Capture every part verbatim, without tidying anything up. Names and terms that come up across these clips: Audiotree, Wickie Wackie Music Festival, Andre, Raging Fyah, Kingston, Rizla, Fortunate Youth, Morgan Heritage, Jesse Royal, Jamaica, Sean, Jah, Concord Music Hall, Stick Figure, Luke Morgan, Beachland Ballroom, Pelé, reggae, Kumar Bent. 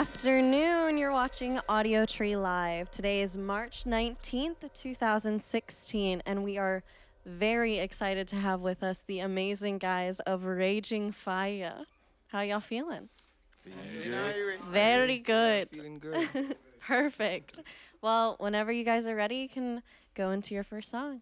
afternoon. You're watching Audiotree Live. Today is March nineteenth, two thousand sixteen, and we are very excited to have with us the amazing guys of Raging Fyah. How y'all feeling? Feeling good. Very good. Feeling good. Perfect. Well, whenever you guys are ready, you can go into your first song.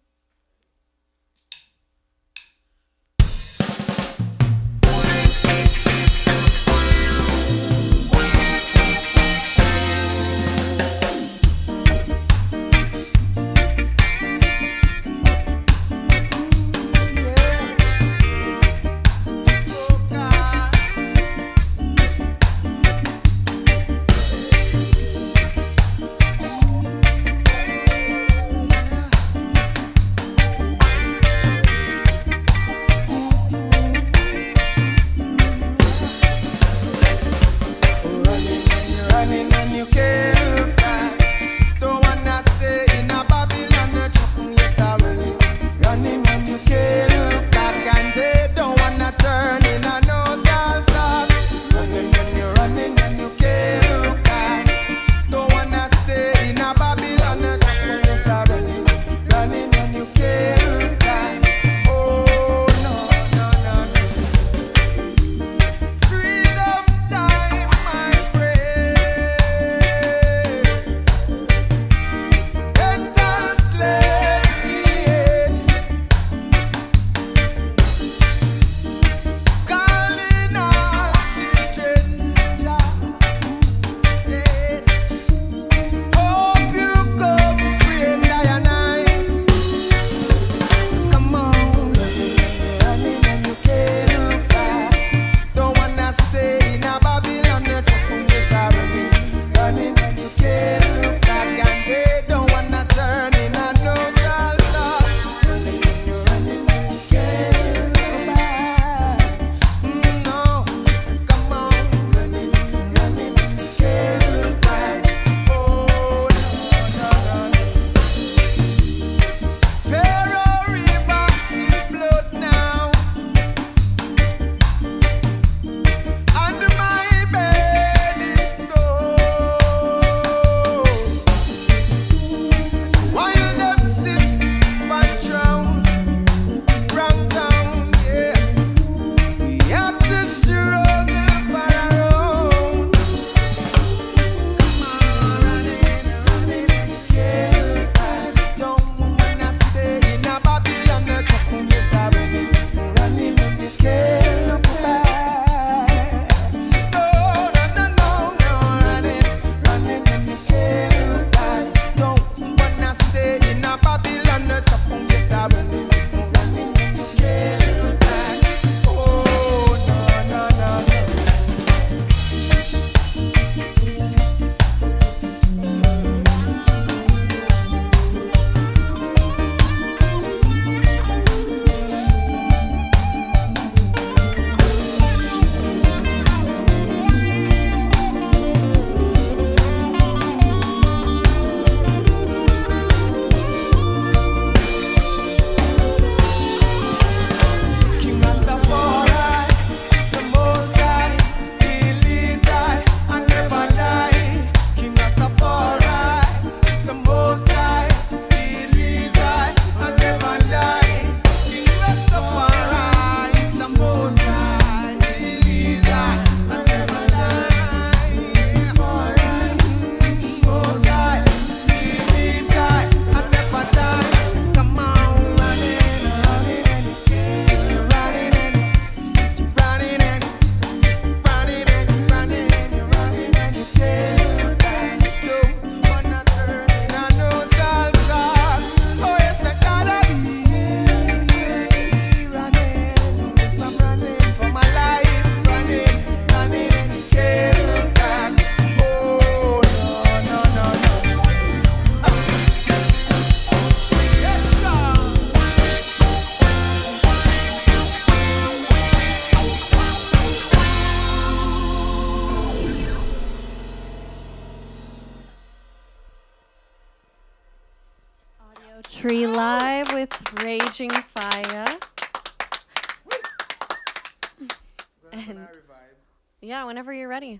Whenever you're ready.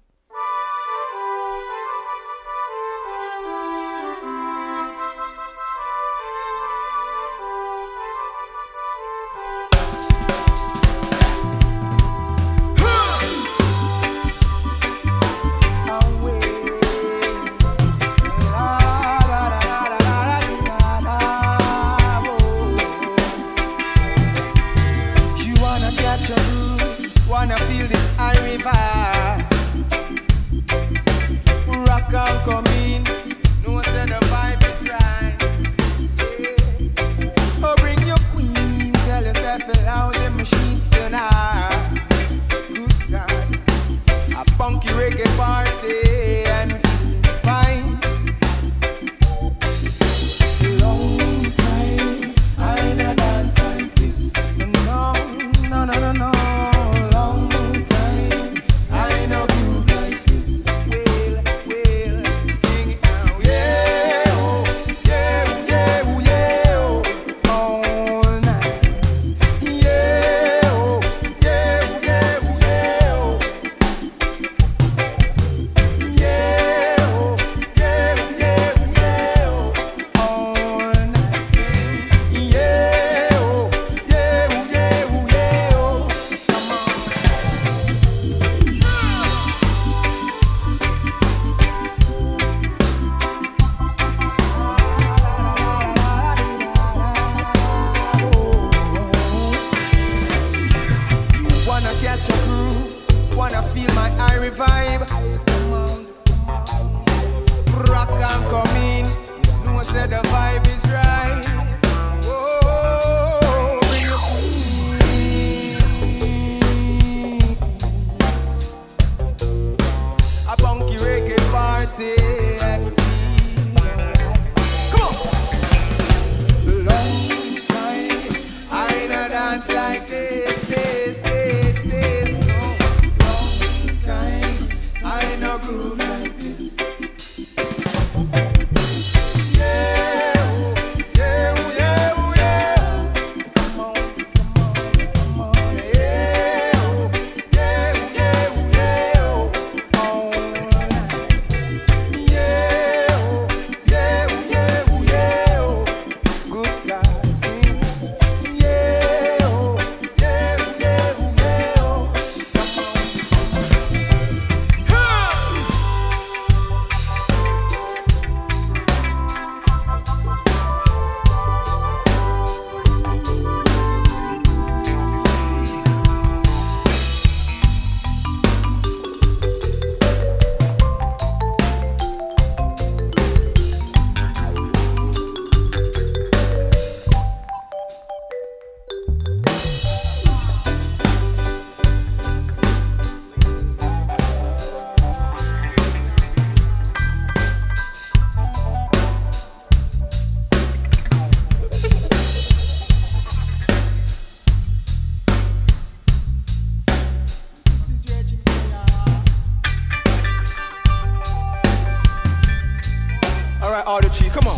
Audiotree, come on.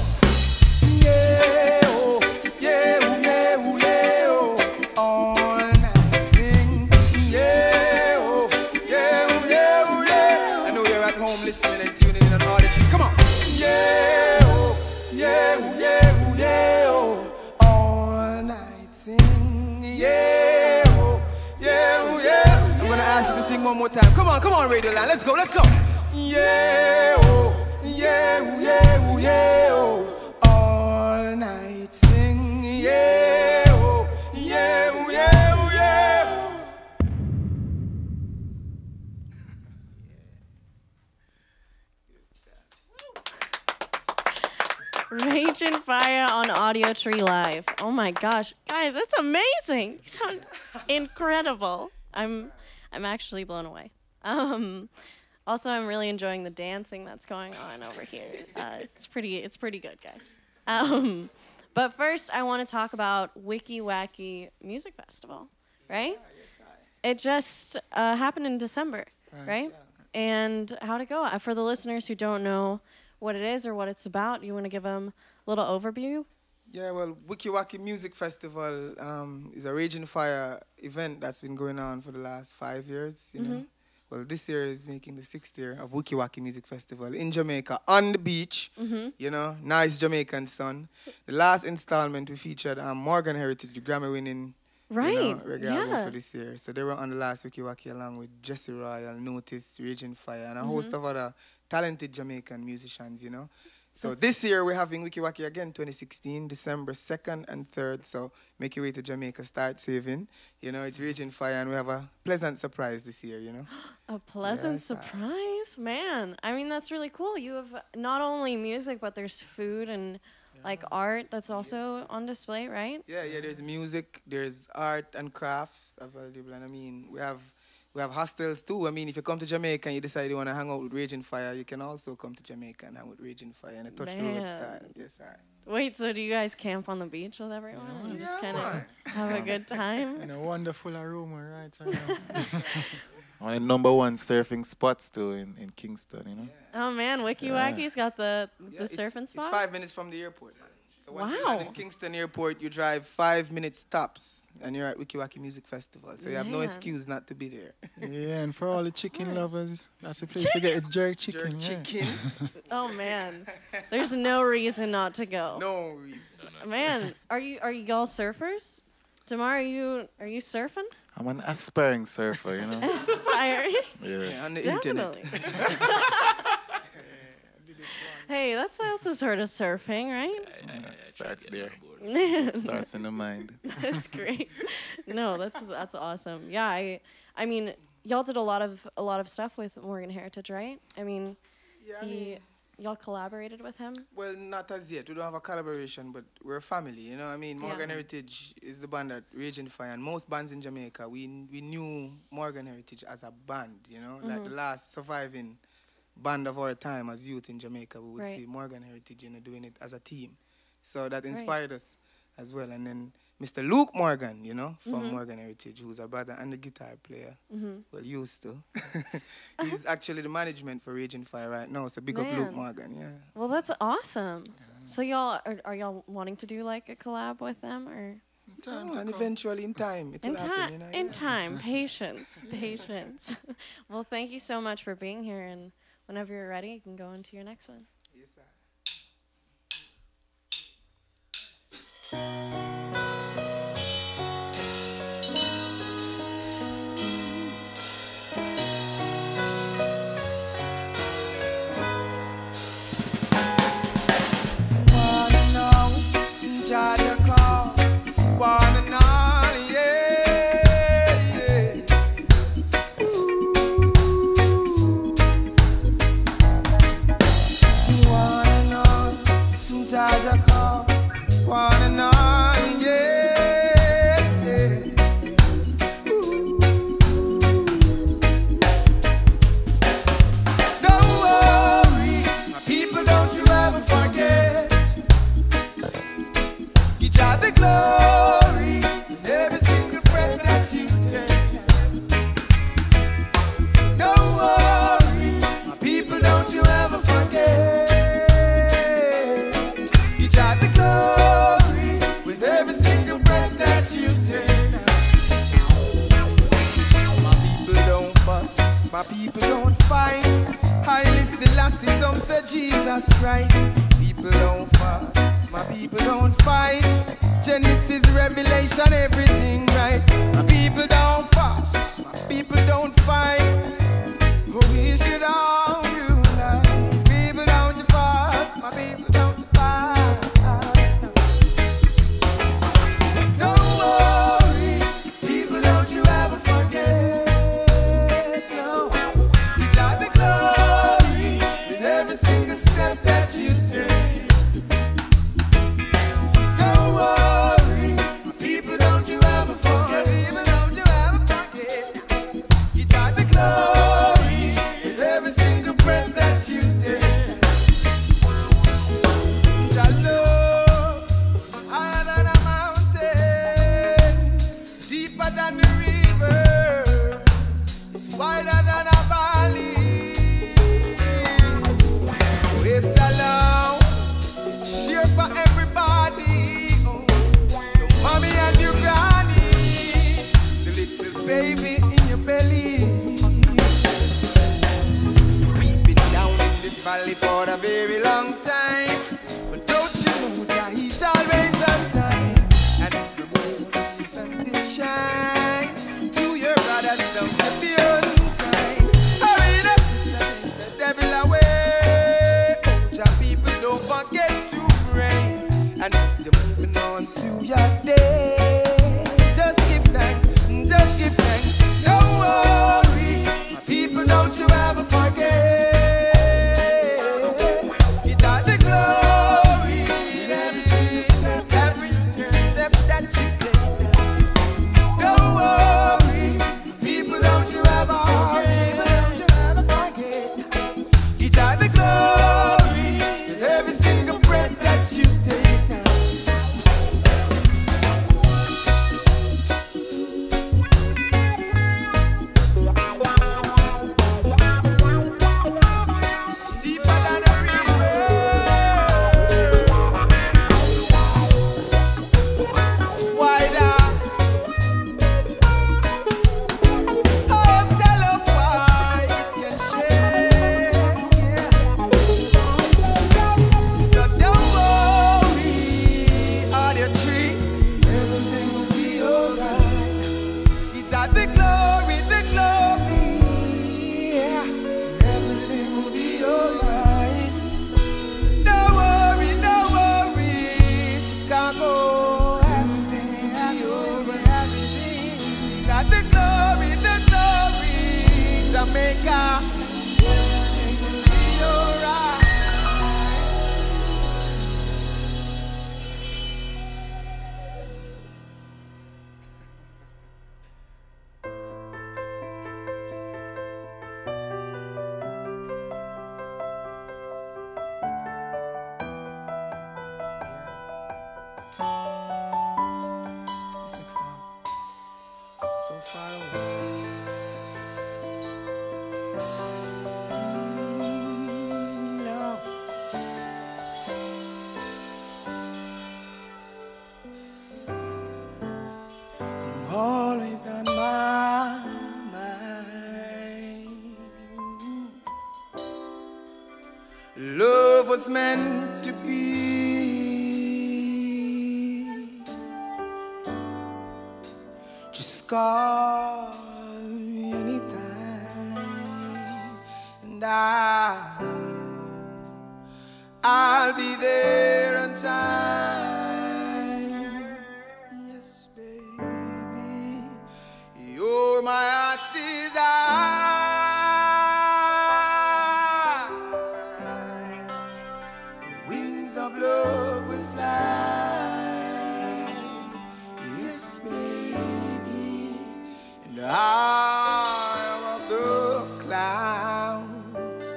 Yeah, oh, yeah, oh, yeah, oh, yeah, oh, all night sing. Yeah, oh, yeah, oh, yeah, oh, yeah. I know you're at home listening and tuning in on Audiotree, come on. Yeah, oh, yeah, oh, yeah, oh, yeah, oh, all night sing. Yeah, oh, yeah, oh, yeah. I'm gonna ask you to sing one more time. Come on, come on, Radio Land, let's go, let's go. Yeah, oh, yeah, oh, yeah, oh, yeah, oh, all night sing. Yeah, oh, yeah, oh, yeah, oh, yeah. Raging Fyah on Audiotree Live. Oh my gosh, guys, that's amazing! You sound incredible. I'm, I'm actually blown away. Um. Also, I'm really enjoying the dancing that's going on over here. Uh, it's pretty, it's pretty good, guys. Um, but first, I want to talk about Wickie Wackie Music Festival, right? Yeah, yes, I. It just uh, happened in December, right? right? Yeah. And how'd it go? Uh, for the listeners who don't know what it is or what it's about, you want to give them a little overview? Yeah, well, Wickie Wackie Music Festival um, is a Raging Fyah event that's been going on for the last five years, you mm-hmm. know? Well, this year is making the sixth year of Wickie Wackie Music Festival in Jamaica, on the beach, mm-hmm. you know, nice Jamaican sun. The last installment, we featured um, Morgan Heritage, the Grammy-winning right. you know, reggae yeah. album for this year. So they were on the last Wickie Wackie along with Jesse Royal, Notice, Raging Fyah, and a mm-hmm. host of other talented Jamaican musicians, you know. So That's this year, we're having Wickie Wackie again, twenty sixteen, December second and third. So make your way to Jamaica, start saving. You know, it's Raging Fyah, and we have a pleasant surprise this year, you know? A pleasant yes, surprise? Uh, Man, I mean, that's really cool. You have not only music, but there's food and, yeah. like, art that's also yes. on display, right? Yeah, yeah, there's music, there's art and crafts available. And, I mean, we have... We have hostels too. I mean, if you come to Jamaica and you decide you want to hang out with Raging Fyah, you can also come to Jamaica and hang with Raging Fyah and a touch the road style. Yes, I. Wait, so do you guys camp on the beach with everyone yeah. and yeah, just kind of have a good time? And a wonderful aroma, right? One of the number one surfing spots too in, in Kingston, you know? Yeah. Oh man, Wickie yeah. Wackie's got the, the yeah, surfing it's, spot? It's five minutes from the airport, man. So once wow. you land in Kingston Airport, you drive five minutes tops, and you're at Wickie Wackie Music Festival. So you have yeah. no excuse not to be there. Yeah, and for all the chicken lovers, that's the place chicken. to get a jerk chicken. Jerk yeah. chicken. Oh man, there's no reason not to go. No reason. Man, are you are you all surfers? Tamar, are you are you surfing? I'm an aspiring surfer, you know. Aspiring. Yeah. yeah, on the Definitely. internet. Hey, that's how else heard of surfing, right? Yeah, yeah, yeah, yeah. Starts there. Starts in the mind. That's great. No, that's that's awesome. Yeah, I, I mean, y'all did a lot of a lot of stuff with Morgan Heritage, right? I mean, yeah, I mean y'all collaborated with him. Well, not as yet. We don't have a collaboration, but we're a family, you know. I mean, Morgan yeah. Heritage is the band that Raging Fyah, and most bands in Jamaica, we we knew Morgan Heritage as a band, you know, mm-hmm. like the last surviving band of our time as youth in Jamaica. We would right. see Morgan Heritage, you know, doing it as a team. So that inspired right. us as well. And then Mister Luke Morgan, you know, from mm-hmm. Morgan Heritage, who's a brother and a guitar player. Mm-hmm. Well, used to. He's actually the management for Raging Fyah right now, so big Man. up Luke Morgan, yeah. Well, that's awesome. Yeah. So y'all, are, are y'all wanting to do like a collab with them or? In time oh, and eventually in time it in will ti happen. You know, in yeah. time, patience, patience. Well, thank you so much for being here, and whenever you're ready, you can go into your next one. Yes, sir. Wanna know, try to call. Wanna know, yeah, yeah. Wanna know, yeah, yeah. Ooh. Don't worry, my people, don't you ever forget. You got the glory in every single breath that you take. Don't worry, my people, don't you ever forget. Jesus Christ. People don't fast, my people don't fight. Genesis, Revelation, everything right. My people don't fast, my people don't fight. We should all unite. People don't fast, my people don't fight. Don't worry, people, don't you ever forget. No, you got the glory in every single step that you take. Don't worry, people, don't you ever forget. People, don't you ever forget. You got the glory. For a very long time, but don't you know that he's always on time? And if the moon, the sun still shine, to your brothers don't be unkind. Hurry up, chase the devil away. Your people don't forget to pray, and as you're moving on through your day, just give thanks, just give thanks. Don't worry, my people, don't you ever forget. Meant to be, just call me anytime, and I'll go. I'll be there on time. Yes, baby, you're my heart's desire. Out of the clouds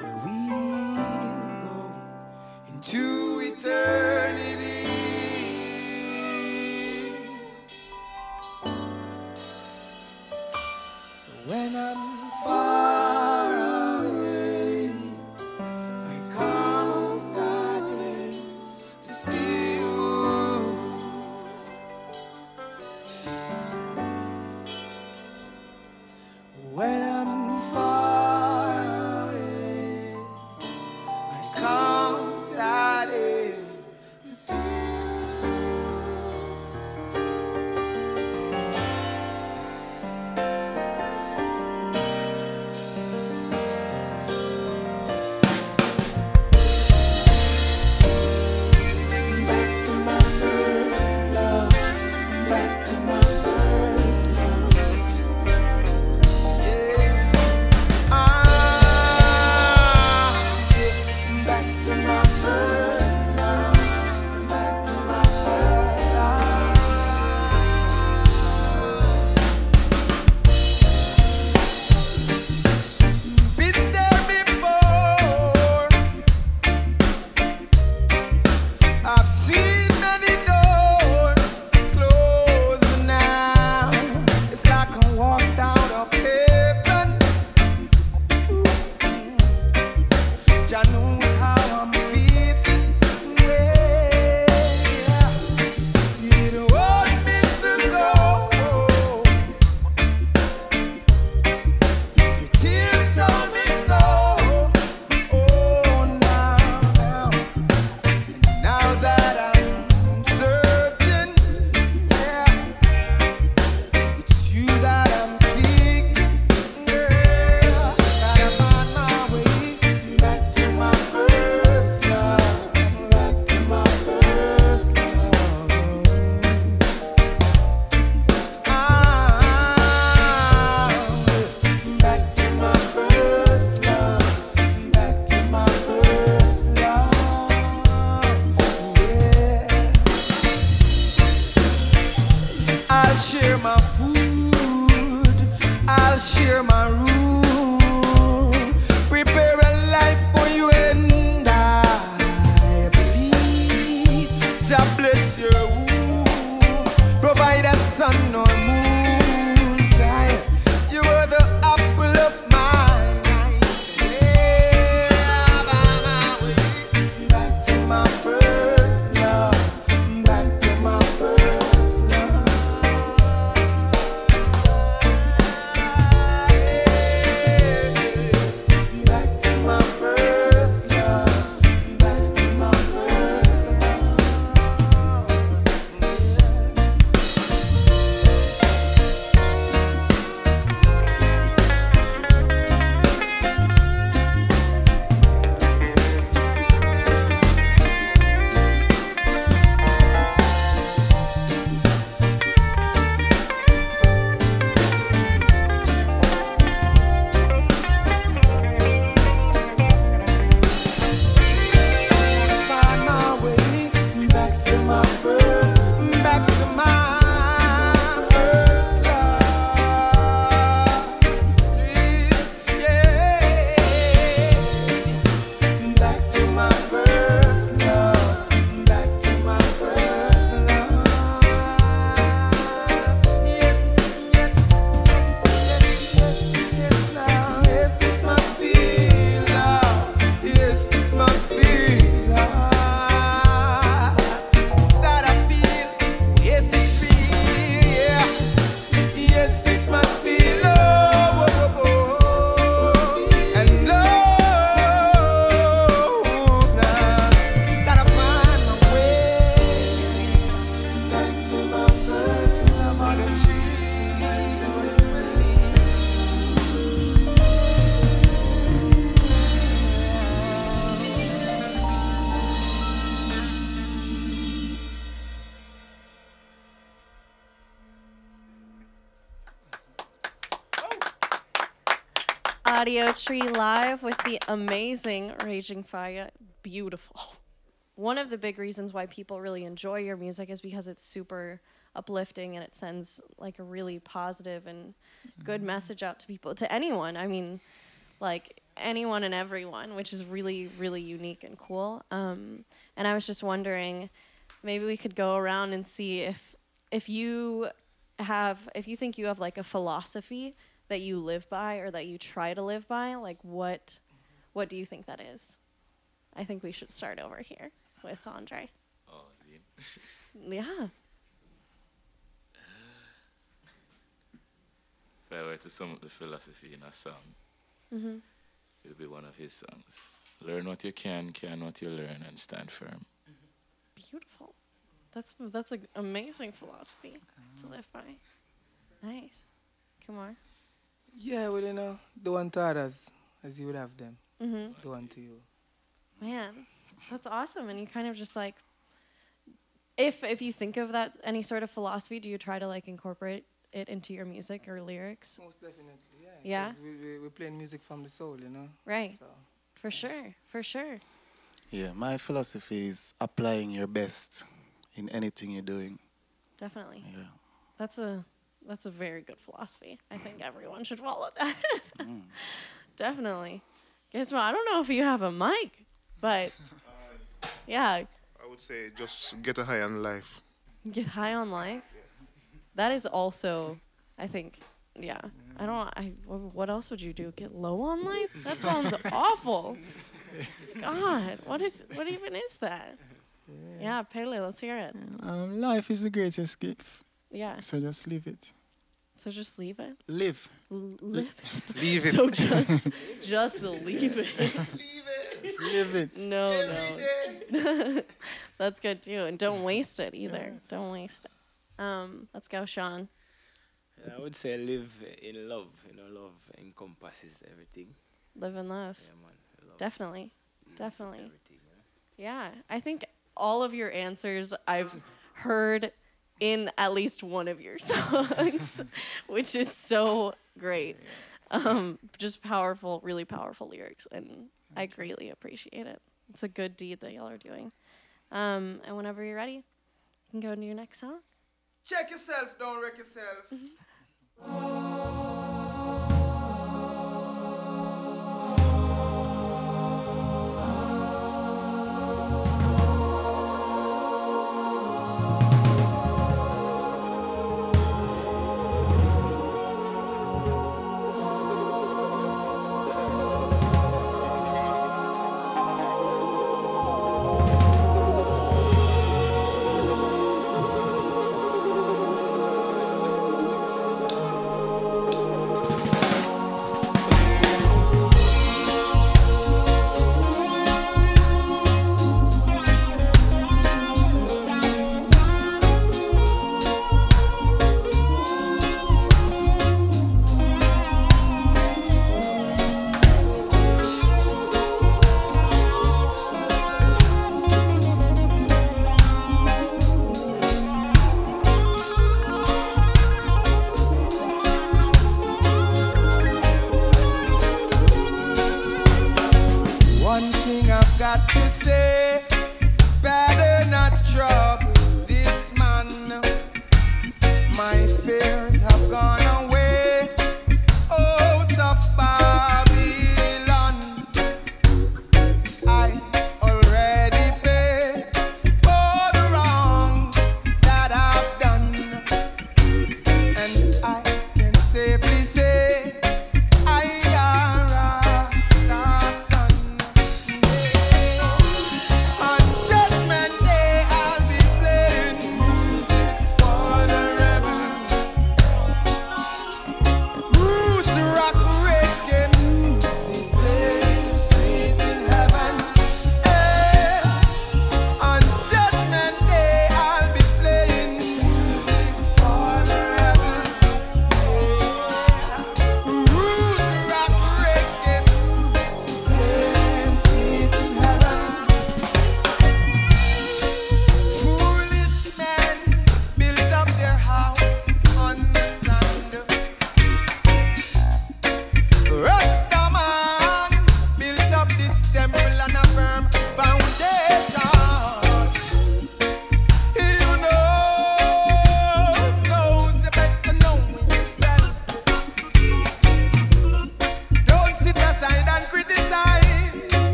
where we go into I'll share my food, I'll share my room, prepare a life for you and I. Believe Jah bless your womb, provide a sun or moon, child, you are the apple of my eye. Yeah, by my way, back to my first love, back to my first. Audiotree live with the amazing Raging Fyah. Beautiful. One of the big reasons why people really enjoy your music is because it's super uplifting and it sends like a really positive and good message out to people, to anyone. I mean, like anyone and everyone, which is really, really unique and cool. Um, and I was just wondering, maybe we could go around and see if if you have, if you think you have like a philosophy that you live by or that you try to live by, like what what do you think that is? I think we should start over here with Andre. Oh, yeah. Uh, if I were to sum up the philosophy in a song, mm-hmm. it would be one of his songs. Learn what you can, can what you learn, and stand firm. Beautiful. That's that's an amazing philosophy oh. to live by. Nice. Kumar? Yeah, well, you know, do unto others as you would have them. Mm-hmm. Do unto you. Man, that's awesome. And you kind of just like, if if you think of that, any sort of philosophy, do you try to like incorporate it into your music or lyrics? Most definitely, yeah. Yeah? Because we, we, we're playing music from the soul, you know? Right. So. For sure, for sure. Yeah, my philosophy is applying your best in anything you're doing. Definitely. Yeah. That's a... That's a very good philosophy. I think everyone should follow that. mm. Definitely. Guess what? I don't know if you have a mic, but uh, yeah. I would say just get a high on life. Get high on life? Yeah. That is also, I think, yeah. yeah. I don't, I, what else would you do? Get low on life? That sounds awful. God, what is, what even is that? Yeah, yeah Pelé, let's hear it. Um, life is the greatest gift. Yeah. So just leave it. So just leave it? Live. L live it. Leave it. So just just leave it. Leave it. Leave it. No, Every no. That's good too. And don't waste it either. Yeah. Don't waste it. Um, let's go, Sean. I would say live in love. You know, love encompasses everything. Live in love. Yeah, man. Love. Definitely. Definitely. Everything, yeah. yeah. I think all of your answers I've heard in at least one of your songs, which is so great. Um, just powerful, really powerful lyrics, and I greatly appreciate it. It's a good deed that y'all are doing. Um, and whenever you're ready, you can go into your next song. Check yourself, don't wreck yourself. Mm-hmm.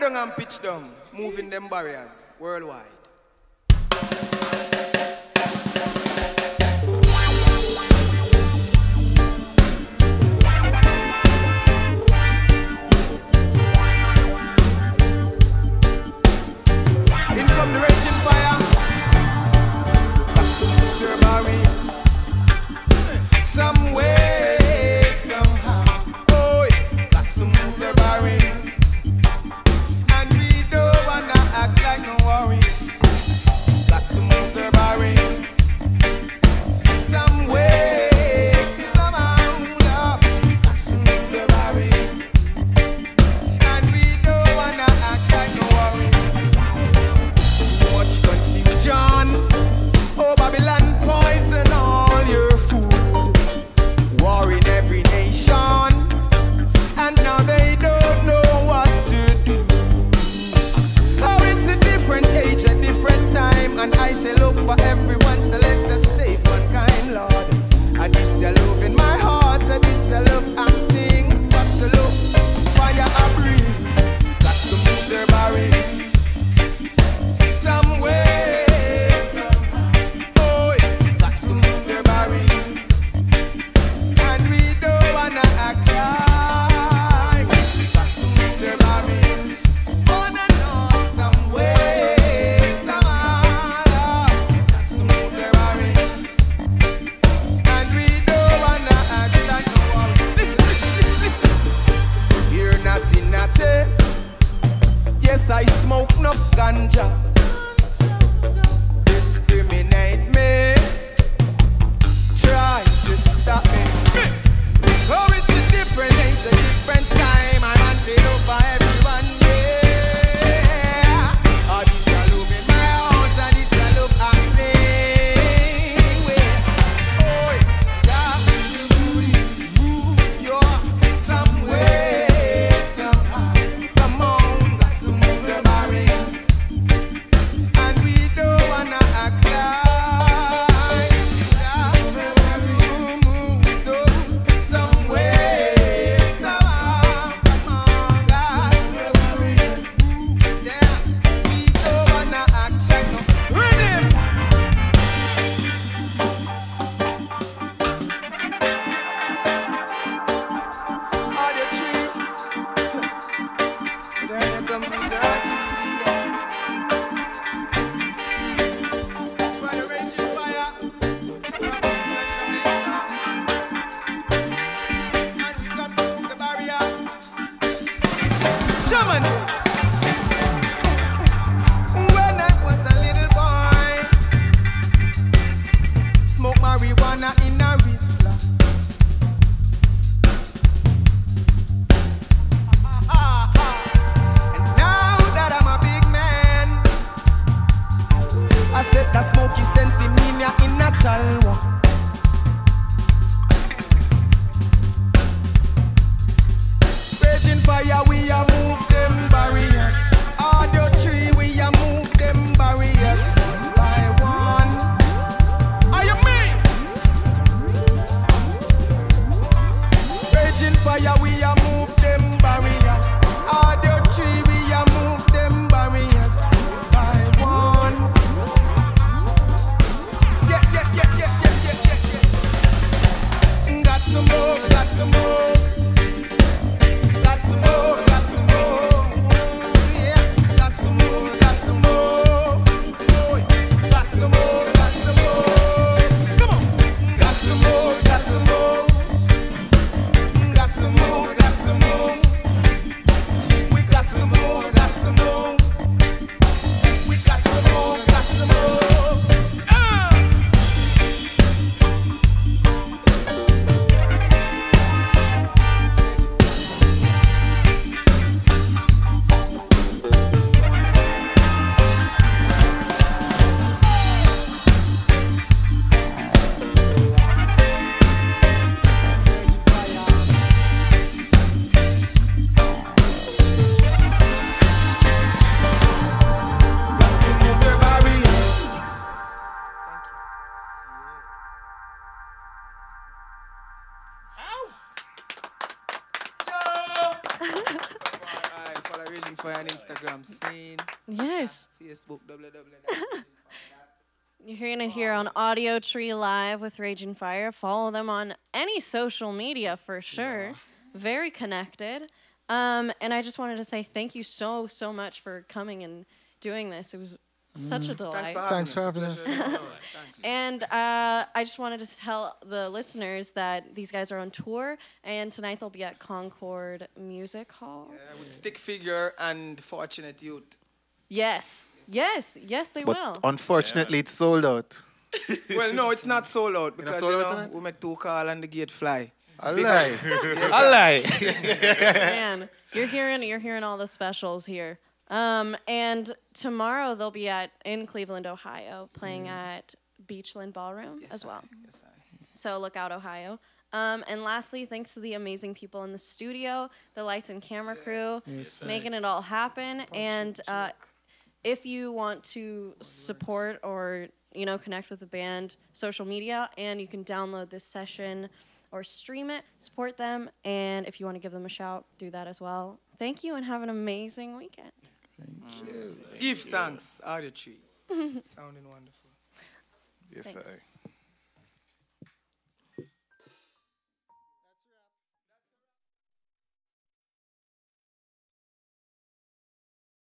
fly down and pitch down, moving them barriers worldwide. In come the Raging Fyah, that's the pure barriers. Some way, somehow, oh yeah, that's the move their barriers. And we don't wanna act like no worries. That's the move their barriers. Some way, somehow, love, that's the move their barriers. And we don't wanna act like no worries. Too much confusion, oh Babylon poison all your food. War in every nation, and now they don't know what to do. Oh, it's a different age, a different time, and I say love for everyone, so let us save mankind, Lord. And this your love in my heart, and this your love I sing. Watch the love, fire I breathe, that's to move their barriers. Some way, somehow, oh yeah, that's to move their barriers. And we don't wanna act like that's to move their barriers. On and on, some way, somehow, that's to move their barriers. And we don't wanna act like no one. Listen, listen, listen, listen. Hear nothing, nothing. Yes, I smoke no ganja. Discriminate me, try to stop me. Oh, it's a different age, a different time. I want it over everyone, yeah. Oh, this a love in my heart, and this a love I sing. Yeah. Oh, yeah, it's good, move your some way, somehow. Come on, that's to move the barriers. And we don't wanna act like that's to move those some way, somehow. Come on, that's to move the barriers. Yeah, we don't wanna act like no. Rhythm! Audiotree. Then it comes Mister Audiotree. By the Raging Fyah, from Kingston, Jamaica. And we come to move the barrier. Jam on this. When I was a little boy, smoke marijuana in a Rizla. And now that I'm a big man, I said that smoky sense in me now in a chalwa. Raging Fyah, we a move them barriers. Audiotree, we a move them barriers one by one. Are you me? Raging Fyah, we a move them barriers. Audiotree, we a move them barriers one by one. Yeah, yeah, yeah, yeah, yeah, yeah, yeah, yeah. That's the move, that's the move. That's the move, that's the move. Yeah, that's the move, that's the move. Boy, that's the move, that's the move. Come on. That's the move, that's the move. That's the move, that's the move. We got the move, that's the move. We got the move, that's the move. Ah! That's to move their barriers. Thank you. Ow! Yo! All right, follow me Raging Fyah on Instagram, scene. Yes. Facebook, www. You're hearing it here on Audiotree Live with Raging Fyah. Follow them on any social media for sure. Yeah. Very connected. Um, and I just wanted to say thank you so, so much for coming and doing this. It was mm. such a delight. Thanks for having us. And uh, I just wanted to tell the listeners that these guys are on tour, and tonight they'll be at Concord Music Hall. Yeah, with Stick Figure and Fortunate Youth. Yes. Yes, yes, they but will. Unfortunately, yeah. It's sold out. Well, no, it's not sold out because sold you know, out we make two call and the gate fly. I lie. I lie. Man, you're hearing you're hearing all the specials here. Um, and tomorrow they'll be at in Cleveland, Ohio, playing mm. at Beachland Ballroom yes, as well. I, yes, I. So look out, Ohio. Um, and lastly, thanks to the amazing people in the studio, the lights and camera crew, yes, making I. it all happen. Punch and uh, if you want to support or you know connect with the band, social media, and you can download this session or stream it, support them, and if you want to give them a shout, do that as well. Thank you and have an amazing weekend. Thank you. Give thanks, Audiotree. Sounding wonderful. Yes, thanks. I.